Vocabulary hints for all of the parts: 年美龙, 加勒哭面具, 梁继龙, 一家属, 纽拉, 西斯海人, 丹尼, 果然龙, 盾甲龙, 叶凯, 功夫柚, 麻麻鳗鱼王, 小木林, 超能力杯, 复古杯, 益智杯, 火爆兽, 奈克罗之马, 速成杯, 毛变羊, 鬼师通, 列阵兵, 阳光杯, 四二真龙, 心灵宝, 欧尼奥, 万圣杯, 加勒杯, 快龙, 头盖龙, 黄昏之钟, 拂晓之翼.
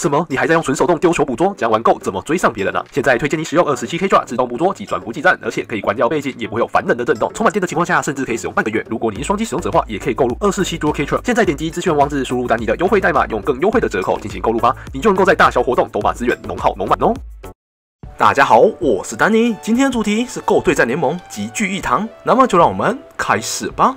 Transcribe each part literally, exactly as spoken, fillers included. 什么？你还在用纯手动丢球捕捉？这样玩够怎么追上别人啊？现在推荐你使用 二十七 K 抓自动捕捉及转服技战，而且可以关掉背景，也不会有烦人的震动。充满电的情况下，甚至可以使用半个月。如果你是双击使用者的话，也可以购入二四七 K 抓。现在点击资讯网址，输入丹尼的优惠代码，用更优惠的折扣进行购入吧，你就能够在大小活动都把资源农好农满哦。 大家好，我是丹尼，今天的主题是《G O 对战联盟》集聚一堂，那么就让我们开始吧。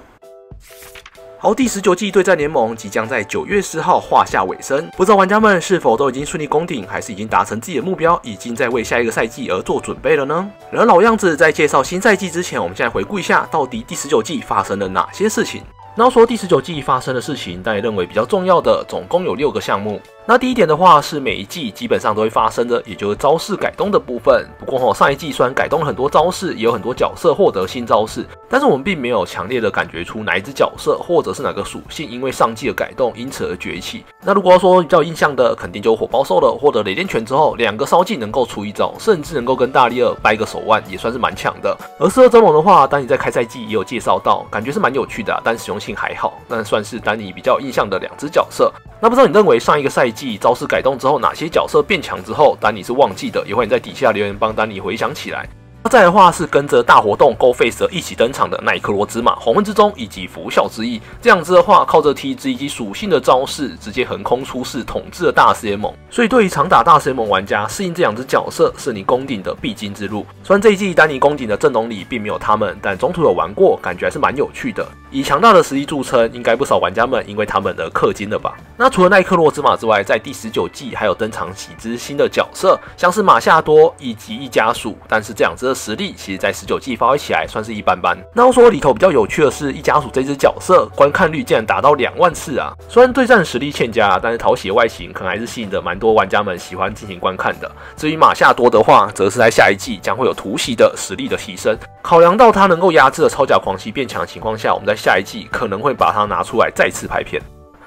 好，第十九季对战联盟即将在九月十号画下尾声。不知道玩家们是否都已经顺利攻顶，还是已经达成自己的目标，已经在为下一个赛季而做准备了呢？然而老样子，在介绍新赛季之前，我们先来回顾一下，到底第十九季发生了哪些事情。那要说第十九季发生的事情，但也认为比较重要的，总共有六个项目。那第一点的话，是每一季基本上都会发生的，也就是招式改动的部分。不过吼，上一季虽然改动了很多招式，也有很多角色获得新招式。 但是我们并没有强烈的感觉出哪一只角色或者是哪个属性因为上季的改动因此而崛起。那如果要说比较有印象的，肯定就是火爆兽了。获得雷电拳之后，两个烧技能够出一招，甚至能够跟大力二掰个手腕，也算是蛮强的。而四二真龙的话，丹尼在开赛季也有介绍到，感觉是蛮有趣的、啊，但使用性还好，但算是丹尼比较有印象的两只角色。那不知道你认为上一个赛季招式改动之后，哪些角色变强之后，丹尼是忘记的？也欢迎在底下留言帮丹尼回想起来。 那再的话是跟着大活动 Go Face 一起登场的奈克罗之马、黄昏之钟以及拂晓之翼，这样子的话，靠着 T G 以及属性的招式，直接横空出世，统治了大师联盟。所以对于常打大师联盟玩家，适应这两只角色是你攻顶的必经之路。虽然这一季丹尼攻顶的阵容里并没有他们，但中途有玩过，感觉还是蛮有趣的。以强大的实力著称，应该不少玩家们因为他们而氪金了吧？那除了奈克罗之马之外，在第十九季还有登场几只新的角色，像是马夏多以及一家属，但是这两只 实力其实，在十九季发挥起来算是一般般。那要说里头比较有趣的是，一家属这只角色观看率竟然达到两万次啊！虽然对战实力欠佳，但是讨喜的外形可能还是吸引着蛮多玩家们喜欢进行观看的。至于马夏多的话，则是在下一季将会有突袭的实力的提升。考量到他能够压制的超甲狂袭变强的情况下，我们在下一季可能会把它拿出来再次拍片。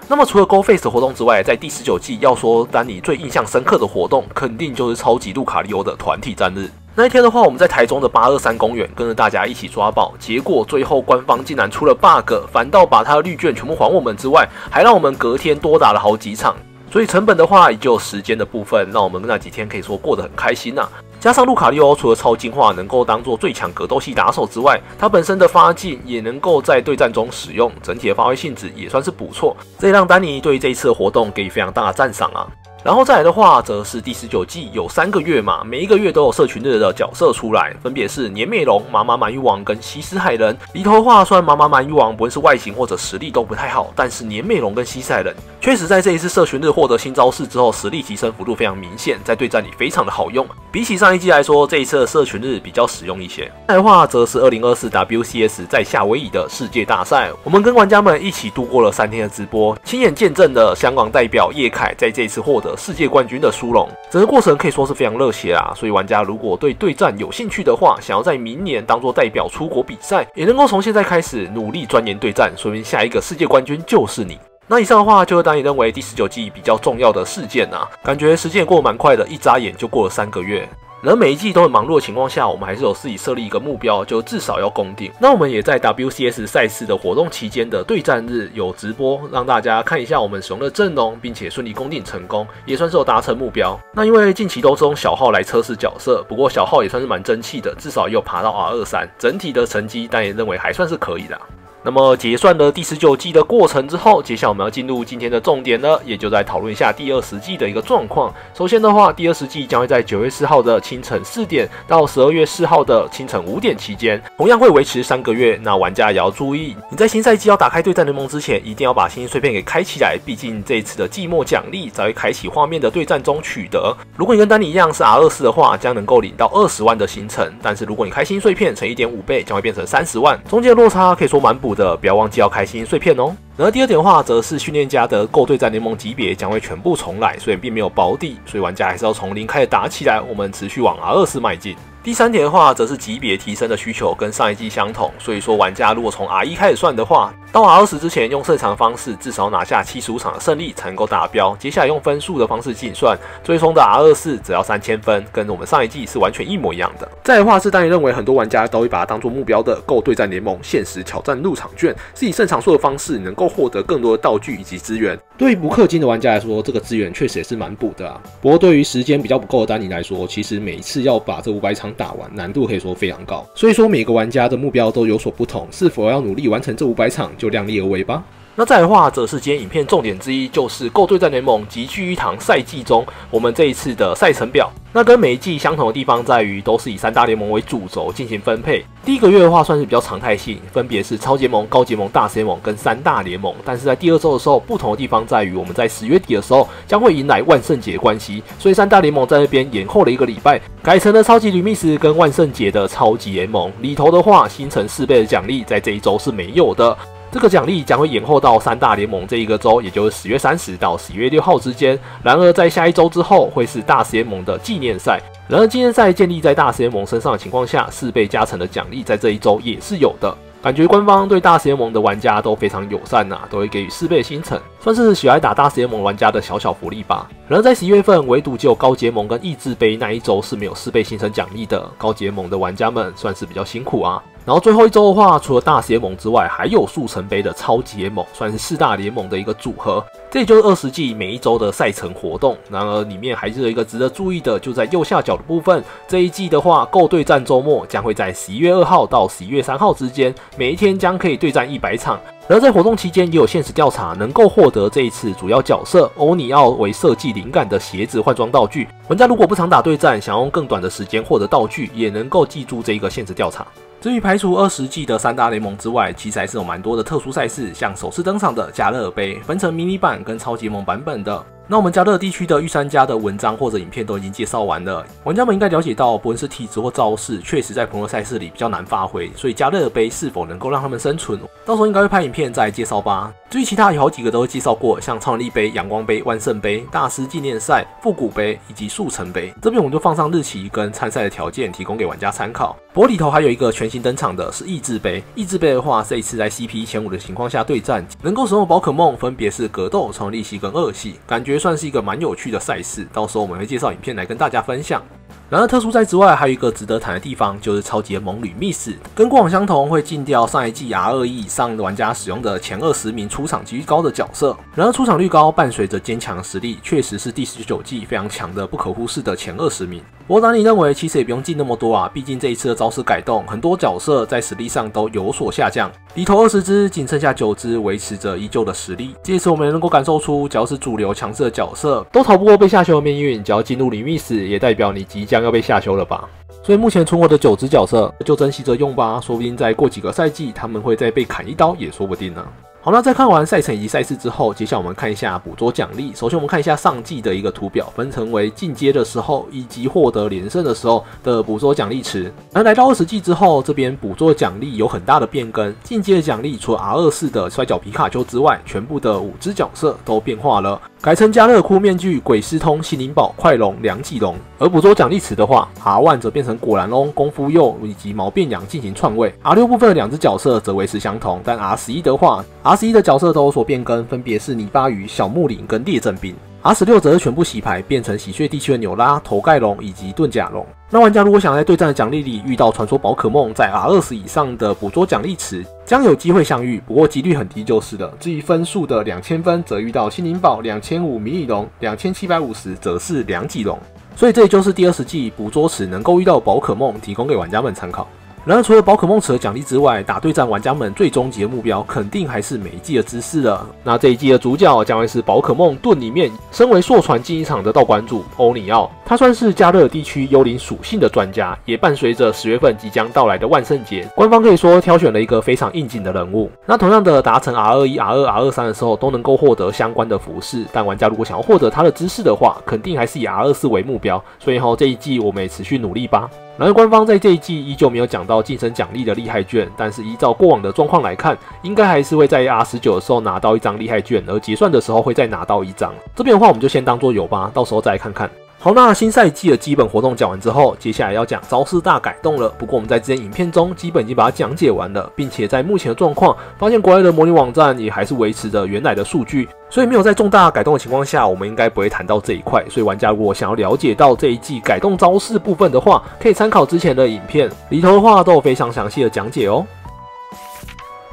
那么除了 Go Face 活动之外，在第十九季要说丹尼最印象深刻的活动，肯定就是超级路卡利欧的团体战日。那一天的话，我们在台中的八二三公园跟着大家一起抓宝，结果最后官方竟然出了 bug， 反倒把他的绿券全部还我们之外，还让我们隔天多打了好几场。所以成本的话，也就有时间的部分，让我们那几天可以说过得很开心呐、啊。 加上路卡利欧除了超进化能够当做最强格斗系打手之外，他本身的发劲也能够在对战中使用，整体的发挥性质也算是不错，这也让丹尼对于这一次的活动给予非常大的赞赏啊。 然后再来的话，则是第十九季有三个月嘛，每一个月都有社群日的角色出来，分别是年美龙、麻麻鳗鱼王跟西斯海人。里头的话，虽然麻麻鳗鱼王不论是外形或者实力都不太好，但是年美龙跟西斯海人确实在这一次社群日获得新招式之后，实力提升幅度非常明显，在对战里非常的好用。比起上一季来说，这一次的社群日比较实用一些。再来的话，则是二零二四 W C S 在夏威夷的世界大赛，我们跟玩家们一起度过了三天的直播，亲眼见证了香港代表叶凯在这一次获得 世界冠军的殊荣，整个过程可以说是非常热血啊！所以玩家如果对对战有兴趣的话，想要在明年当做代表出国比赛，也能够从现在开始努力钻研对战，说明下一个世界冠军就是你。 那以上的话就是丹尼认为第十九季比较重要的事件啊，感觉时间也过得蛮快的，一眨眼就过了三个月。然而每一季都很忙碌的情况下，我们还是有自己设立一个目标，就至少要攻顶。那我们也在 W C S 赛事的活动期间的对战日有直播，让大家看一下我们使用的阵容，并且顺利攻顶成功，也算是有达成目标。那因为近期都是用小号来测试角色，不过小号也算是蛮争气的，至少也有爬到 R 二十三，整体的成绩丹尼认为还算是可以的。 那么结算了第十九季的过程之后，接下来我们要进入今天的重点呢，也就来讨论一下第二十季的一个状况。首先的话，第二十季将会在九月四号的清晨四点到十二月四号的清晨五点期间，同样会维持三个月。那玩家也要注意，你在新赛季要打开对战联盟之前，一定要把星碎片给开起来，毕竟这一次的季末奖励才会开启画面的对战中取得。如果你跟丹尼一样是 R 二十四的话，将能够领到二十万的星辰，但是如果你开星碎片乘 一点五 倍，将会变成三十万，中间的落差可以说蛮补。 的，不要忘记要开星碎片哦。然后第二点的话，则是训练家的 G O 对战联盟级别将会全部重来，所以并没有保底，所以玩家还是要从零开始打起来，我们持续往 R 二十迈进。 第三点的话，则是级别提升的需求跟上一季相同，所以说玩家如果从 R 一 开始算的话，到 R 二十之前用正常方式至少拿下七十五场的胜利才能够达标，接下来用分数的方式计算，最终的 R 二十四只要 三千 分，跟我们上一季是完全一模一样的。再的话是，丹尼认为很多玩家都会把它当做目标的 G O 对战联盟限时挑战入场券，是以胜场数的方式能够够获得更多的道具以及资源。对于不氪金的玩家来说，这个资源确实也是蛮补的啊。不过对于时间比较不够的丹尼来说，其实每一次要把这五百场打完，难度可以说非常高。所以说每个玩家的目标都有所不同，是否要努力完成这五百场，就量力而为吧。 那再来的话，则是今天影片重点之一，就是《购对战联盟》及聚一堂赛季中，我们这一次的赛程表。那跟每一季相同的地方在于，都是以三大联盟为主轴进行分配。第一个月的话，算是比较常态性，分别是超结盟、高结盟、大结盟跟三大联盟。但是在第二周的时候，不同的地方在于，我们在十月底的时候将会迎来万圣节关系，所以三大联盟在那边延后了一个礼拜，改成了超级女密斯跟万圣节的超级联盟。里头的话，新城四倍的奖励在这一周是没有的。 这个奖励将会延后到三大联盟这一个周，也就是十月三十到十月六号之间。然而，在下一周之后，会是大联盟的纪念赛。然而，纪念赛建立在大联盟身上的情况下，四倍加成的奖励在这一周也是有的。 感觉官方对大联盟的玩家都非常友善呐、啊，都会给予四倍的星辰，算是喜爱打大联盟玩家的小小福利吧。然而在十一月份，唯独只有高结盟跟益智杯那一周是没有四倍星辰奖励的，高结盟的玩家们算是比较辛苦啊。然后最后一周的话，除了大联盟之外，还有速成杯的超结盟，算是四大联盟的一个组合。这也就是二十季每一周的赛程活动。然而里面还是有一个值得注意的，就在右下角的部分。这一季的话，购对战周末将会在十一月二号到十一月三号之间。 每一天将可以对战一百场。然而在活动期间也有限时调查，能够获得这一次主要角色欧尼奥为设计灵感的鞋子换装道具。玩家如果不常打对战，想用更短的时间获得道具，也能够记住这一个限时调查。 至于排除二十季的三大联盟之外，其实还是有蛮多的特殊赛事，像首次登场的加勒杯，分成迷你版跟超级盟版本的。那我们加勒地区的御三家的文章或者影片都已经介绍完了，玩家们应该了解到，不论是体质或招式，确实在朋友赛事里比较难发挥，所以加勒杯是否能够让他们生存，到时候应该会拍影片再介绍吧。至于其他有好几个都会介绍过，像超能力杯、阳光杯、万圣杯、大师纪念赛、复古杯以及速成杯，这边我们就放上日期跟参赛的条件，提供给玩家参考。不过里头还有一个全 全新登场的是益智杯，益智杯的话，这一次在 C P 前五的情况下对战，能够使用宝可梦分别是格斗、超能力系跟恶系，感觉算是一个蛮有趣的赛事。到时候我们会介绍影片来跟大家分享。然而特殊赛之外，还有一个值得谈的地方，就是超级盟旅 Miss， 跟过往相同，会禁掉上一季 R 二十一以上的玩家使用的前二十名出场几率高的角色。然而出场率高伴随着坚强实力，确实是第十九季非常强的不可忽视的前二十名。 博丹尼认为，其实也不用进那么多啊，毕竟这一次的招式改动，很多角色在实力上都有所下降。里头二十只，仅剩下九只维持着依旧的实力。借此我们能够感受出，只要是主流强势的角色，都逃不过被下修的命运。只要进入里密室，也代表你即将要被下修了吧。所以目前存活的九只角色，就珍惜着用吧，说不定再过几个赛季，他们会再被砍一刀，也说不定呢、啊。 好，那在看完赛程以及赛事之后，接下来我们看一下捕捉奖励。首先，我们看一下上季的一个图表，分成为进阶的时候以及获得连胜的时候的捕捉奖励池。而来到二十季之后，这边捕捉奖励有很大的变更。进阶的奖励除了 R 二十四的摔角皮卡丘之外，全部的五只角色都变化了，改成加勒哭面具、鬼师通、心灵宝、快龙、梁继龙。而捕捉奖励池的话 ，R 一则变成果然龙、功夫柚以及毛变羊进行篡位。R 六部分的两只角色则维持相同，但 R 十一的话 ，R 十一的角色都有所变更，分别是泥巴鱼、小木林跟列阵兵。R 十六则是全部洗牌，变成洗血地区的纽拉、头盖龙以及盾甲龙。那玩家如果想在对战的奖励里遇到传说宝可梦，在 R 二十以上的捕捉奖励池将有机会相遇，不过几率很低就是了。至于分数的 两千分，则遇到心灵宝、两千五百迷你龙、两千七百五十则是梁继龙。所以这就是第二十季捕捉池能够遇到宝可梦，提供给玩家们参考。 然而，除了宝可梦池的奖励之外，打对战玩家们最终极的目标，肯定还是每一季的知识了。那这一季的主角将会是宝可梦盾里面，身为硕船竞技场的道馆主欧尼奥，他算是加勒地区幽灵属性的专家，也伴随着十月份即将到来的万圣节，官方可以说挑选了一个非常应景的人物。那同样的，达成 R 二十一、R 二、R 二十三的时候，都能够获得相关的服饰。但玩家如果想要获得他的知识的话，肯定还是以 R 二十四为目标。所以吼，这一季我们也持续努力吧。 然而，官方在这一季依旧没有讲到晋升奖励的厉害券，但是依照过往的状况来看，应该还是会在 R 十九的时候拿到一张厉害券，而结算的时候会再拿到一张。这边的话，我们就先当做有吧，到时候再来看看。 好，那新赛季的基本活动讲完之后，接下来要讲招式大改动了。不过我们在之前影片中基本已经把它讲解完了，并且在目前的状况，发现国外的模拟网站也还是维持着原来的数据，所以没有在重大改动的情况下，我们应该不会谈到这一块。所以玩家如果想要了解到这一季改动招式部分的话，可以参考之前的影片，里头的话都有非常详细的讲解哦。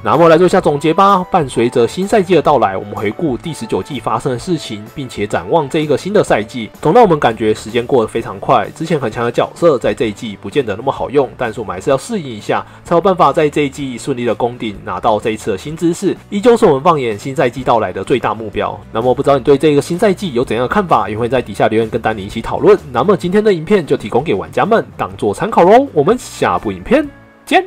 那么来做一下总结吧。伴随着新赛季的到来，我们回顾第十九季发生的事情，并且展望这一个新的赛季，总让我们感觉时间过得非常快。之前很强的角色在这一季不见得那么好用，但是我们还是要适应一下，才有办法在这一季顺利的攻顶，拿到这一次的新知识，依旧是我们放眼新赛季到来的最大目标。那么不知道你对这个新赛季有怎样的看法，也会在底下留言跟丹尼一起讨论。那么今天的影片就提供给玩家们当做参考喽，我们下部影片见。